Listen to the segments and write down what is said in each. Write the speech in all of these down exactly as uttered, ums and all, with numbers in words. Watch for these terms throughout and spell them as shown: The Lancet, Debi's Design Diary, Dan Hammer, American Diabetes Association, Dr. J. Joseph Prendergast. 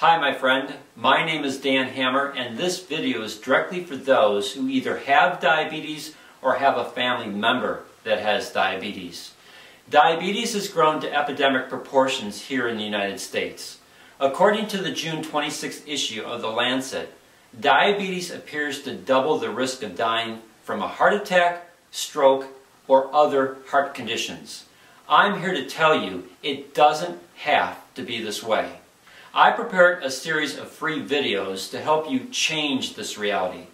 Hi my friend, my name is Dan Hammer and this video is directly for those who either have diabetes or have a family member that has diabetes. Diabetes has grown to epidemic proportions here in the United States. According to the June twenty-sixth issue of The Lancet, diabetes appears to double the risk of dying from a heart attack, stroke, or other heart conditions. I'm here to tell you it doesn't have to be this way. I prepared a series of free videos to help you change this reality.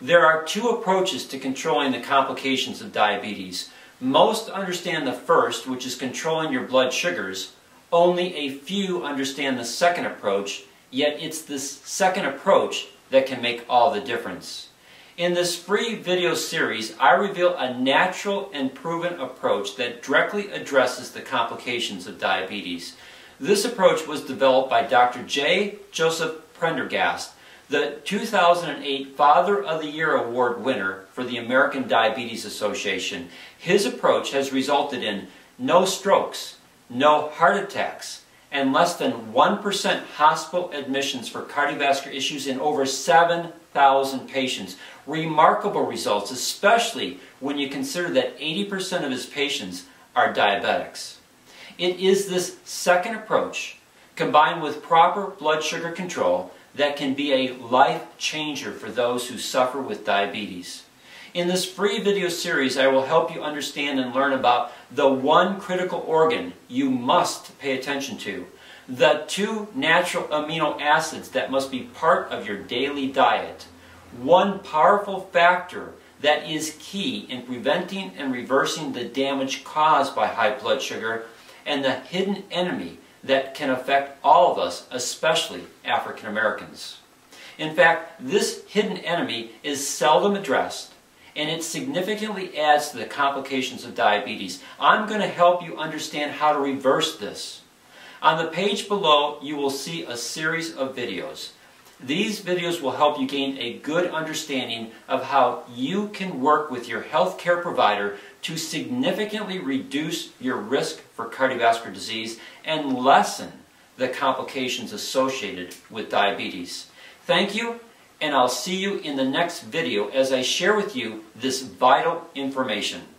There are two approaches to controlling the complications of diabetes. Most understand the first, which is controlling your blood sugars. Only a few understand the second approach, yet it's this second approach that can make all the difference. In this free video series, I reveal a natural and proven approach that directly addresses the complications of diabetes. This approach was developed by Doctor J. Joseph Prendergast, the two thousand eight Father of the Year Award winner for the American Diabetes Association. His approach has resulted in no strokes, no heart attacks, and less than one percent hospital admissions for cardiovascular issues in over seven thousand patients. Remarkable results, especially when you consider that eighty percent of his patients are diabetics. It is this second approach, combined with proper blood sugar control, that can be a life changer for those who suffer with diabetes. In this free video series, I will help you understand and learn about the one critical organ you must pay attention to, the two natural amino acids that must be part of your daily diet, one powerful factor that is key in preventing and reversing the damage caused by high blood sugar, and the hidden enemy that can affect all of us, especially African Americans. In fact, this hidden enemy is seldom addressed, and it significantly adds to the complications of diabetes. I'm going to help you understand how to reverse this. On the page below, you will see a series of videos. These videos will help you gain a good understanding of how you can work with your healthcare provider to significantly reduce your risk for cardiovascular disease and lessen the complications associated with diabetes. Thank you, and I'll see you in the next video as I share with you this vital information.